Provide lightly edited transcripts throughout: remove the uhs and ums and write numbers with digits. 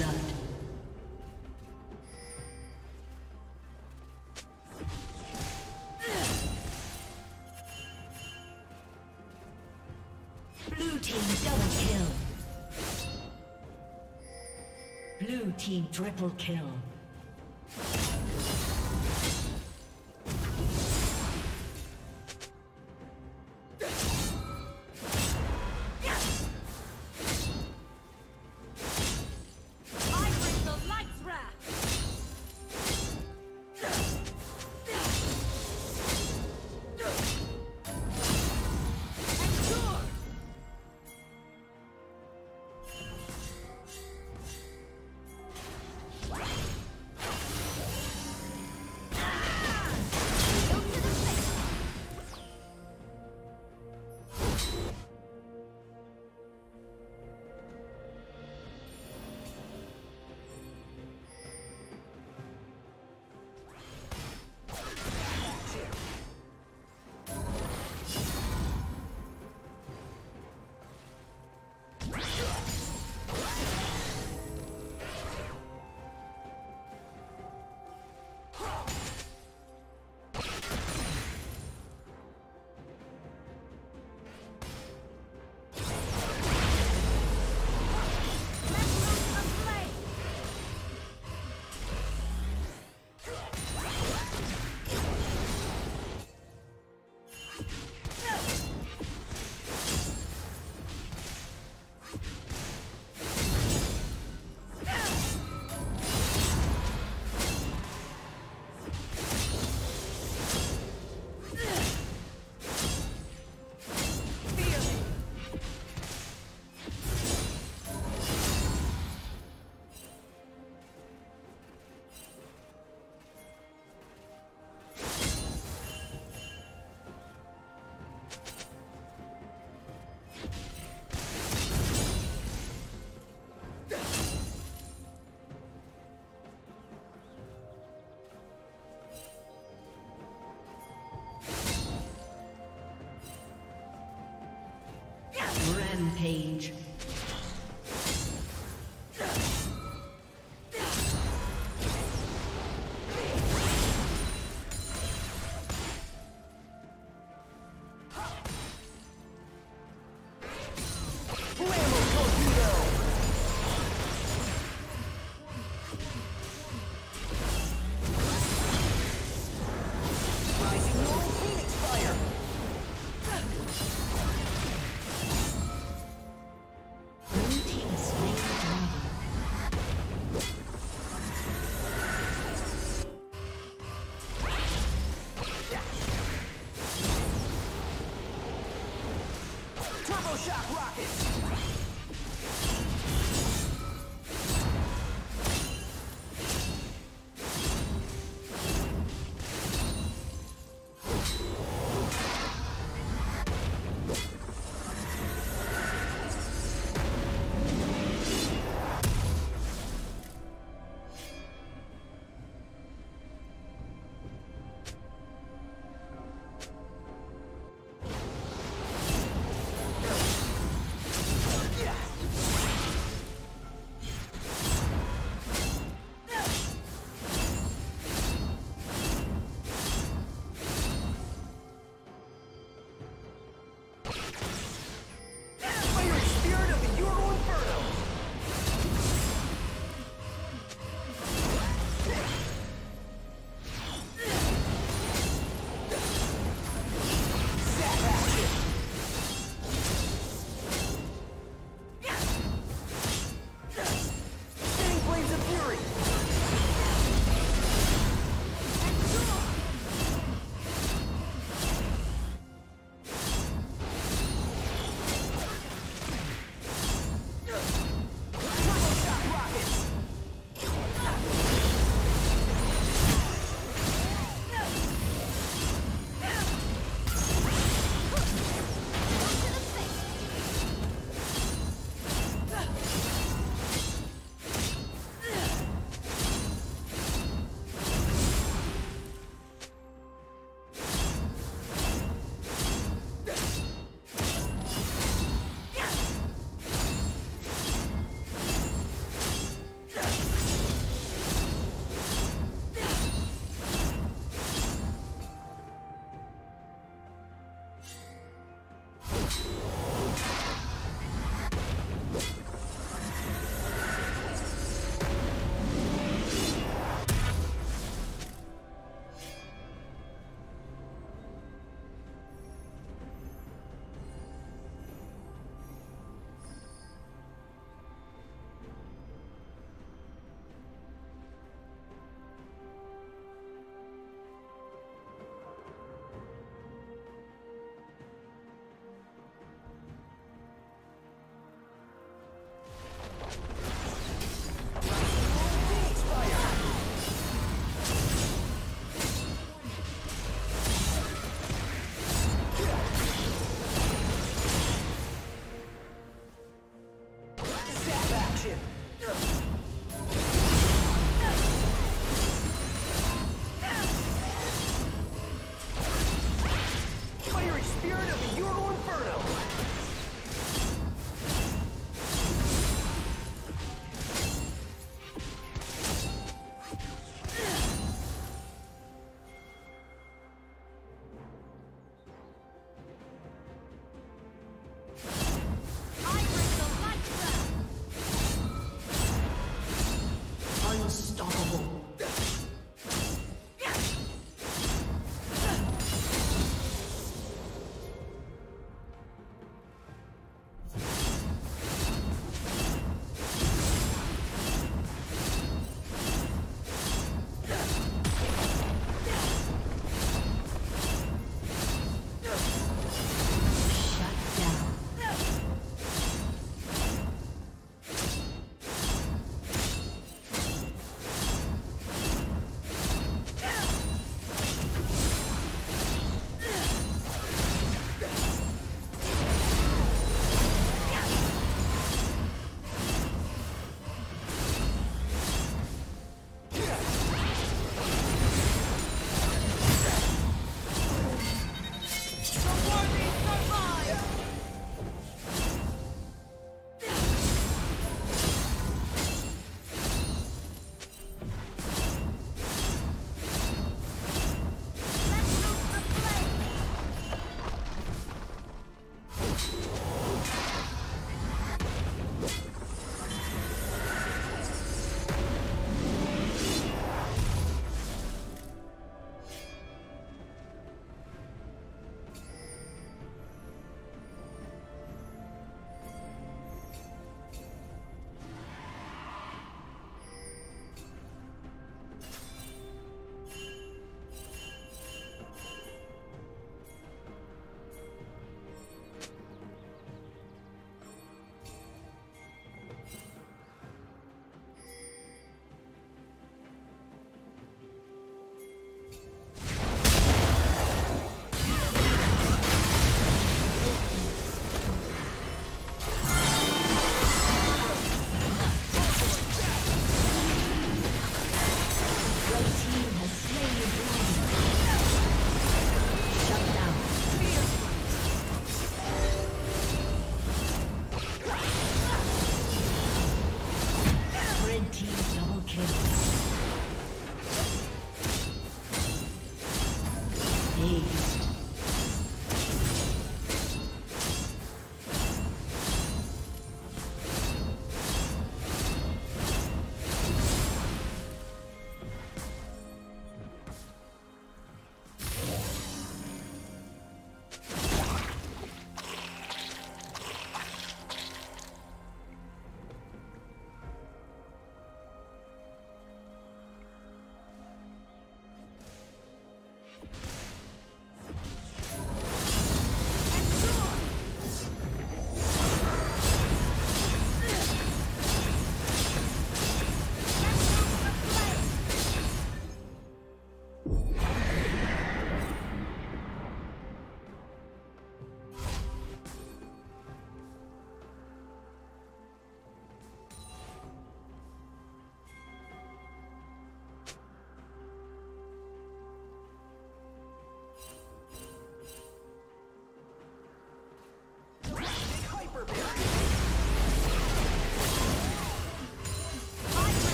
Blue team double kill. Blue team triple kill. Page.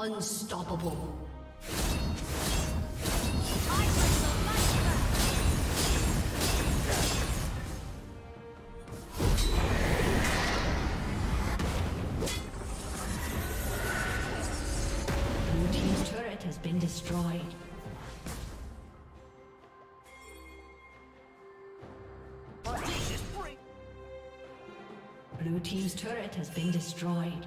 Unstoppable. Blue team's turret has been destroyed. Blue team's turret has been destroyed.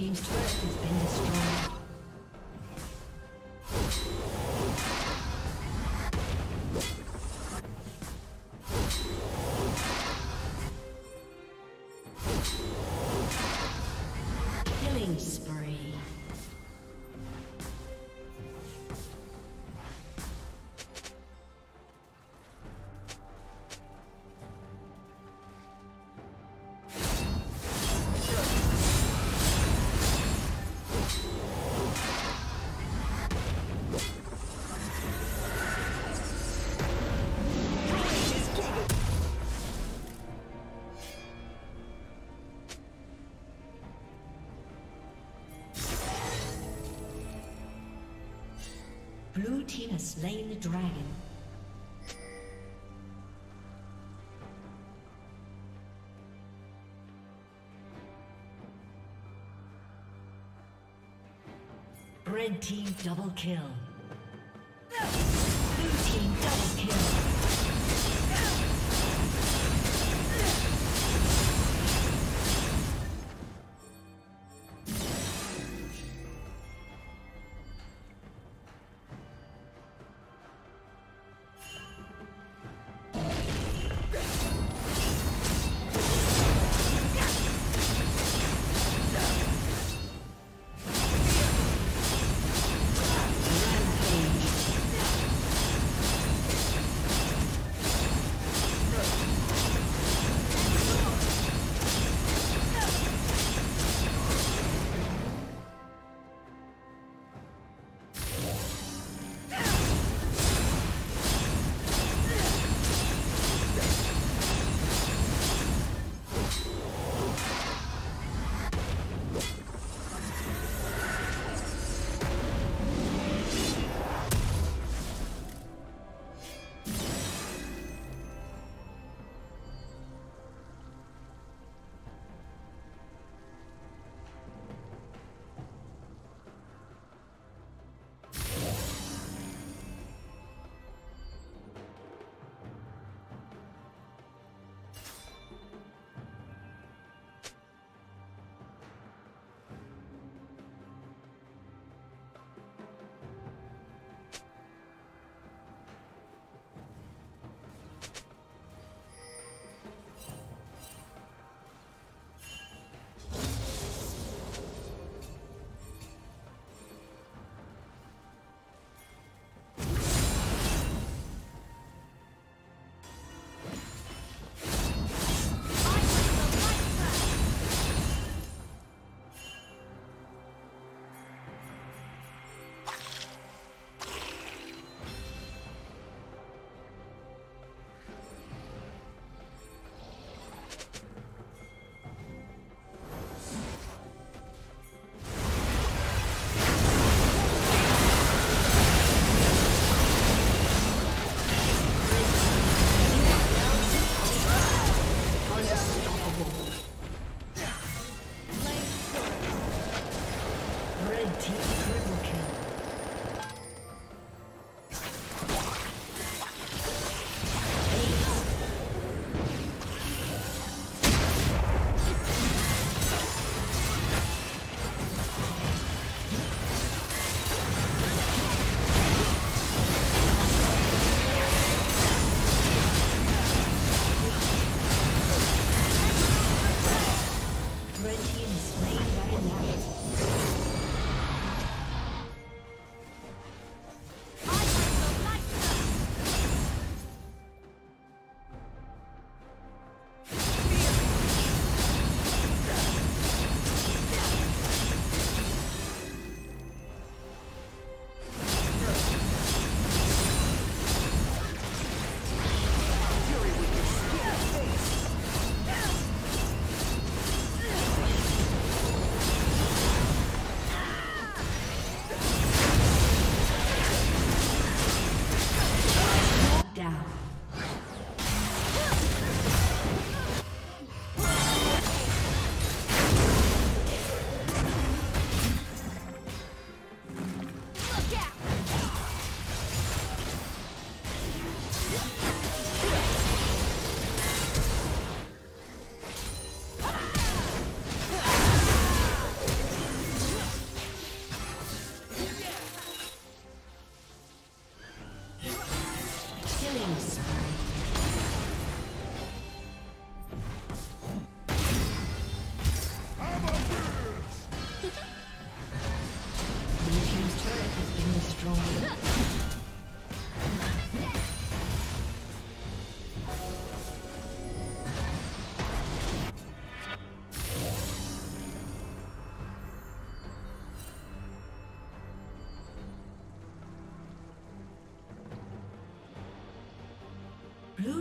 team's turret has been destroyed. Blue team has slain the dragon. Red team double kill. Blue team double kill.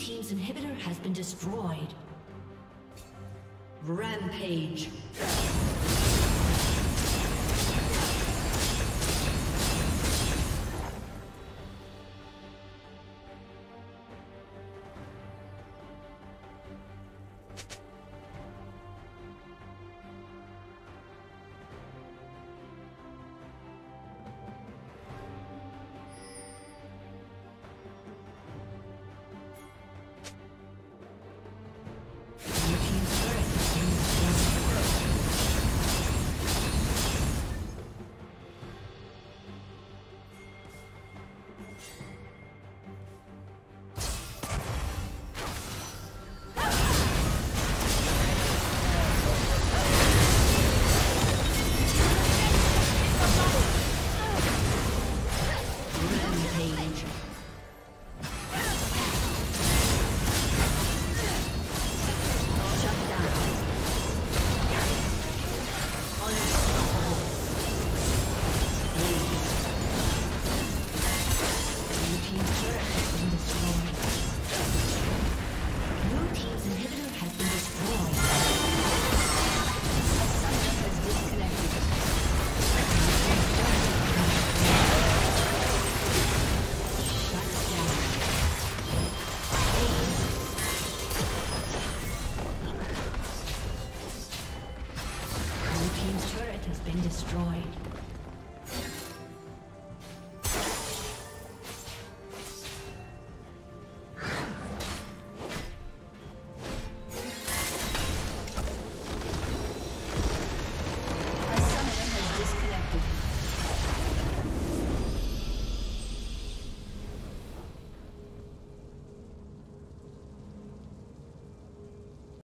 team's inhibitor has been destroyed. Rampage.